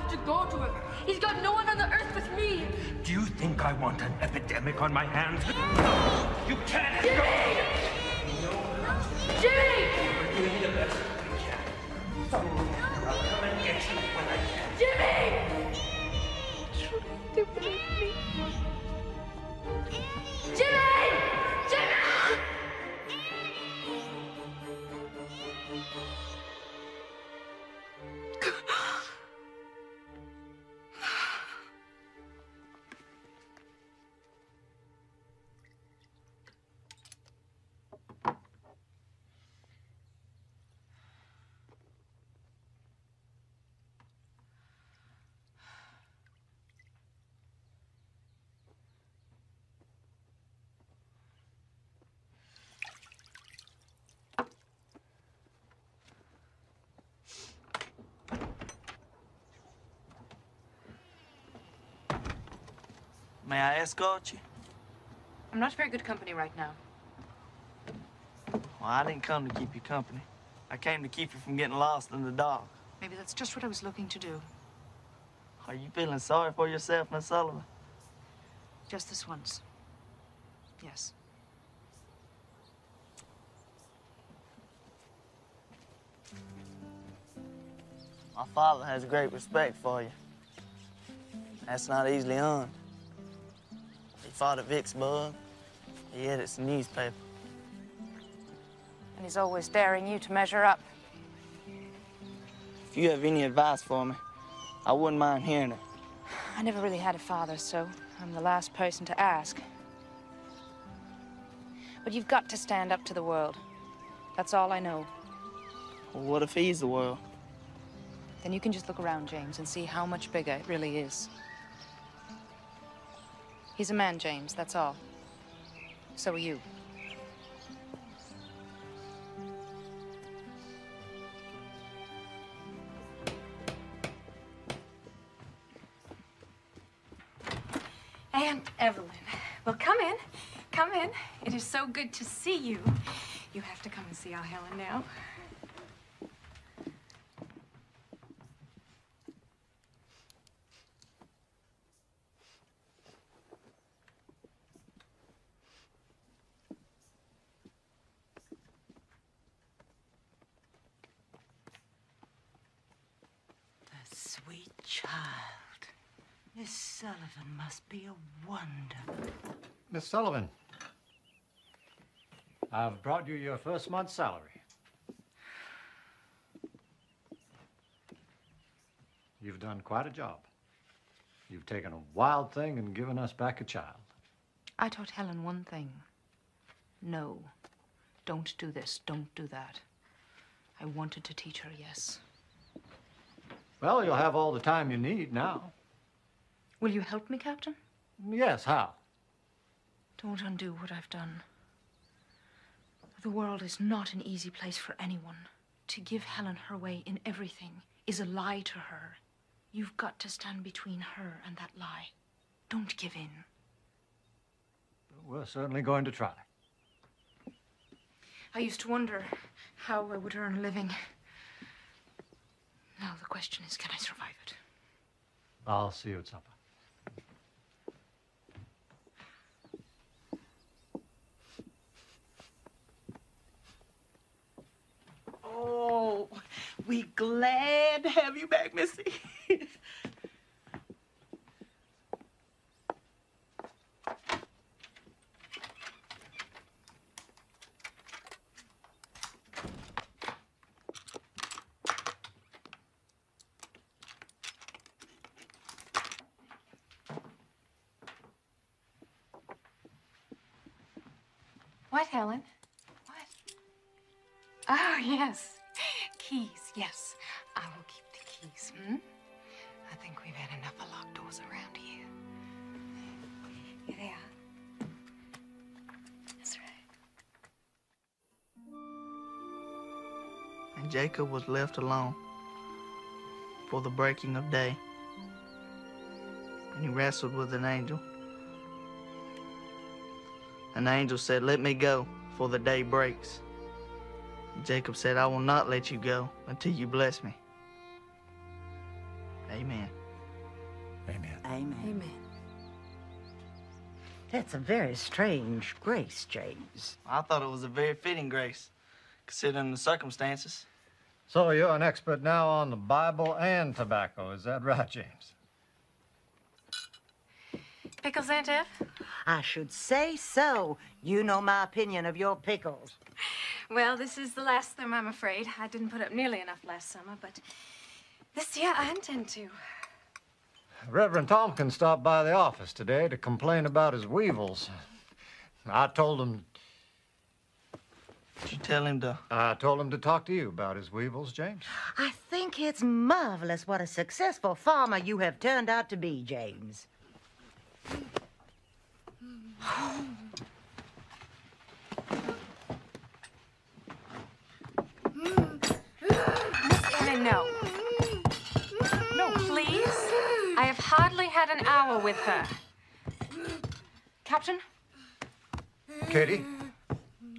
To go to him. He's got no one on the earth with me. Do you think I want an epidemic on my hands? Jimmy! You can't go! Jimmy! Jimmy! We're doing the best we can. Someone will come and get you when I can. Jimmy! Jimmy! Jimmy! May I escort you? I'm not very good company right now. Well, I didn't come to keep you company. I came to keep you from getting lost in the dark. Maybe that's just what I was looking to do. Are you feeling sorry for yourself, Miss Sullivan? Just this once. Yes. My father has great respect for you. That's not easily earned. He fought at Vicksburg. He edits the newspaper. And he's always daring you to measure up. If you have any advice for me, I wouldn't mind hearing it. I never really had a father, so I'm the last person to ask. But you've got to stand up to the world. That's all I know. Well, what if he's the world? Then you can just look around, James, and see how much bigger it really is. He's a man, James, that's all. So are you. Aunt Evelyn, well, come in. Come in. It is so good to see you. You have to come and see our Helen now. Miss Sullivan must be a wonder. Miss Sullivan, I've brought you your first month's salary. You've done quite a job. You've taken a wild thing and given us back a child. I taught Helen one thing. No. Don't do this. Don't do that. I wanted to teach her, yes. Well, you'll have all the time you need now. Will you help me, Captain? Yes, how? Don't undo what I've done. The world is not an easy place for anyone. To give Helen her way in everything is a lie to her. You've got to stand between her and that lie. Don't give in. We're certainly going to try. I used to wonder how I would earn a living. Now the question is, can I survive it? I'll see you at supper. Oh, we glad to have you back, Missy. What, Helen? What? Oh, yes. Keys, yes. I will keep the keys, I think we've had enough of locked doors around here. Here they are. That's right. And Jacob was left alone for the breaking of day. And he wrestled with an angel. An angel said, "Let me go, for the day breaks." Jacob said, "I will not let you go until you bless me." Amen. Amen. Amen. Amen. That's a very strange grace, James. I thought it was a very fitting grace, considering the circumstances. So you're an expert now on the Bible and tobacco. Is that right, James? Pickles, Aunt Ev? I should say so. You know my opinion of your pickles. Well, this is the last of them, I'm afraid. I didn't put up nearly enough last summer, but this year I intend to. Reverend Tompkins stopped by the office today to complain about his weevils. I told him... Did you tell him to? I told him to talk to you about his weevils, James. I think it's marvelous what a successful farmer you have turned out to be, James. Miss Anna, no. No, please. I have hardly had an hour with her. Captain? Katie,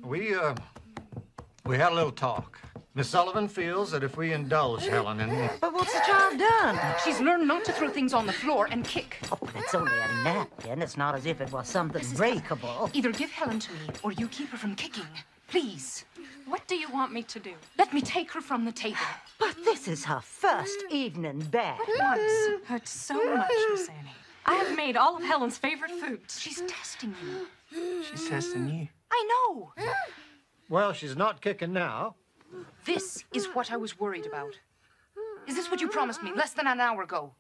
we had a little talk. Miss Sullivan feels that if we indulge Helen in... But what's the child done? She's learned not to throw things on the floor and kick. Oh, but it's only a napkin. It's not as if it was something breakable. Either give Helen to me or you keep her from kicking. Please. What do you want me to do? Let me take her from the table. But this is her first evening back. Once hurts so much, Miss Annie. I have made all of Helen's favorite foods. She's testing you. She's testing you? I know. Well, she's not kicking now. This is what I was worried about. Is this what you promised me less than an hour ago?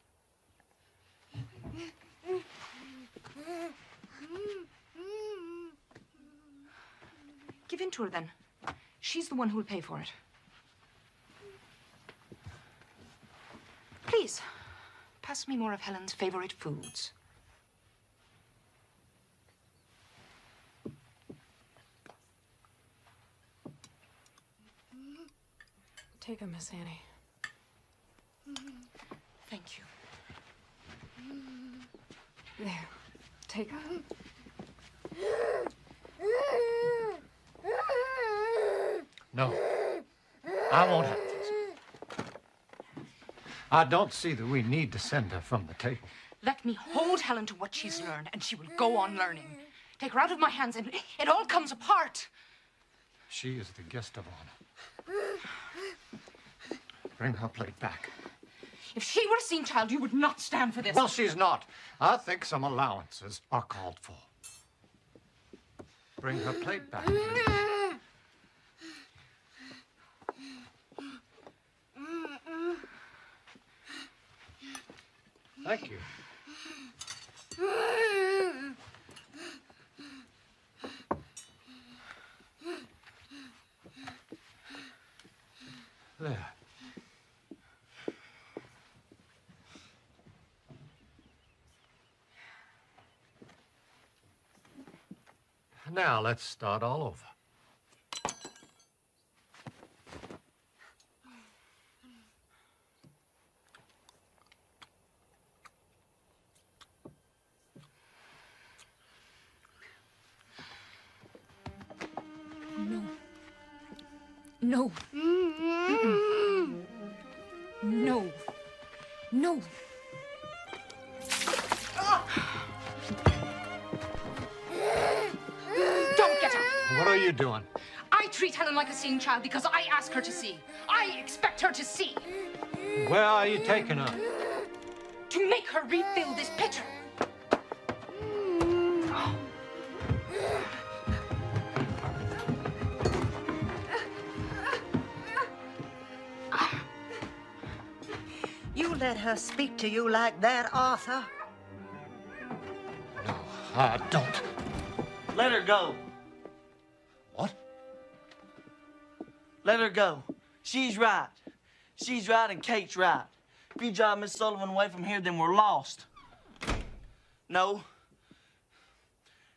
Give in to her, then. She's the one who'll pay for it. Please, pass me more of Helen's favorite foods. Take them, Miss Annie. Thank you. There. Take them. No. I won't have this. I don't see that we need to send her from the table. Let me hold Helen to what she's learned, and she will go on learning. Take her out of my hands, and it all comes apart. She is the guest of honor. Bring her plate back. If she were a seen child, you would not stand for this. Well, she's not. I think some allowances are called for. Bring her plate back, please. Thank you. There. Now let's start all over. No. Mm-mm. No. No. Don't get up. What are you doing? I treat Helen like a seeing child because I ask her to see. I expect her to see. Where are you taking her? To make her refill this pitcher. Let her speak to you like that, Arthur? No, I don't. Let her go. What? Let her go. She's right. She's right and Kate's right. If you drive Miss Sullivan away from here, then we're lost. No.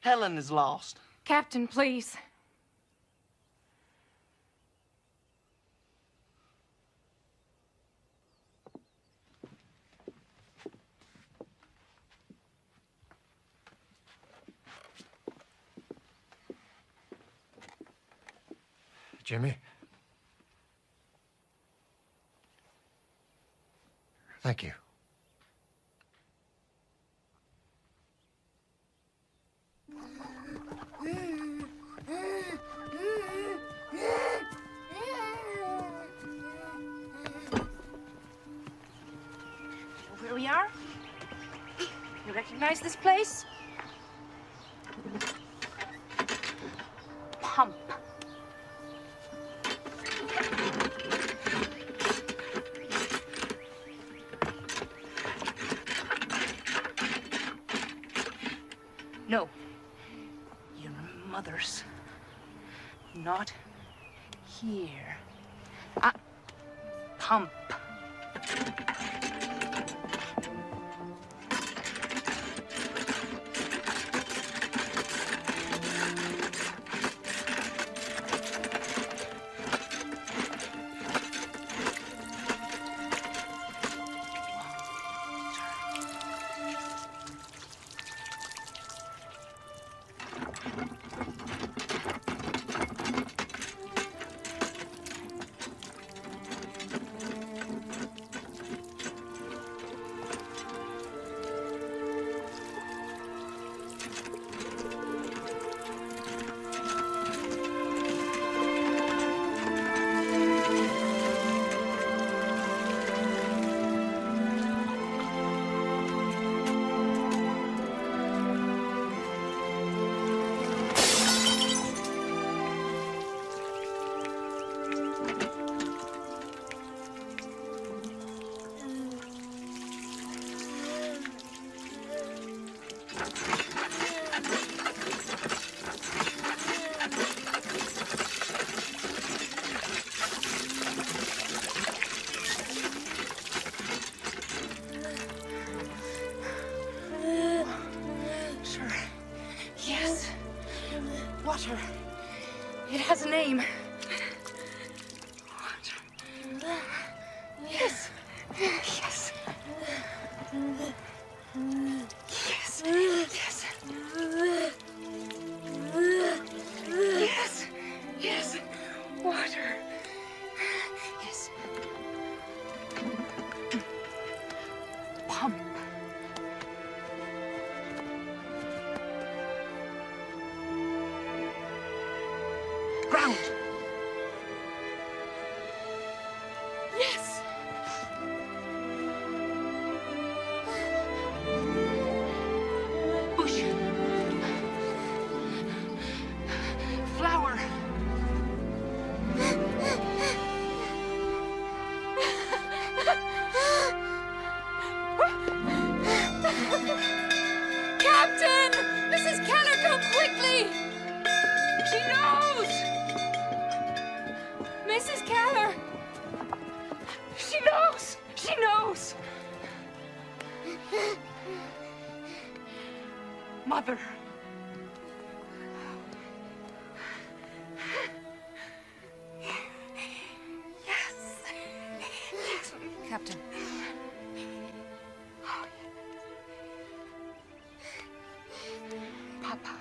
Helen is lost. Captain, please. Jimmy. Thank you. Where we are? You recognize this place? Pump. No, your mother's not here. Pump. water. It has a name. Water. Yes. Yes. Yes. Yes. Yes. Yes. Water. Yes. Pump. Ground. Yes. Bush. Flower. Captain! Mrs. Keller, go quickly! She knows! Mrs. Keller! She knows! She knows! Mother! Yes! Yes, Captain. Papa.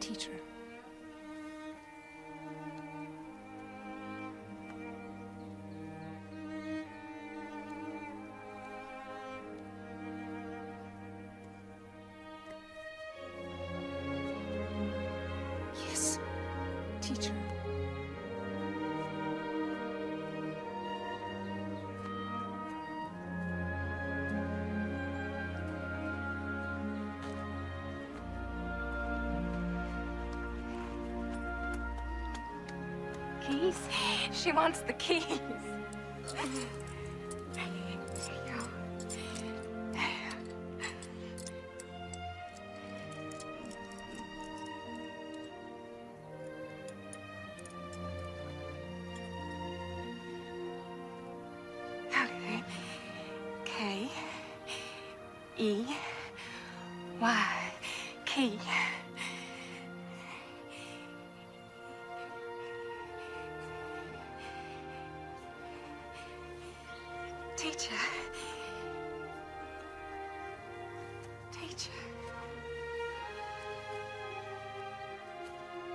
Teacher. Yes, teacher. She wants the keys. K, E, Y, key. Teacher.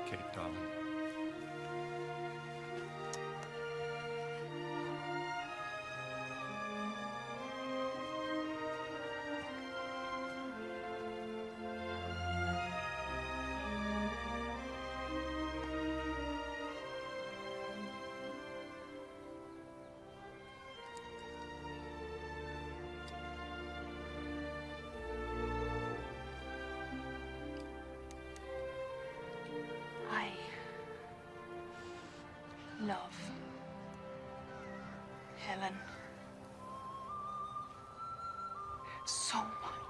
Kate, darling. Love, Helen, so much.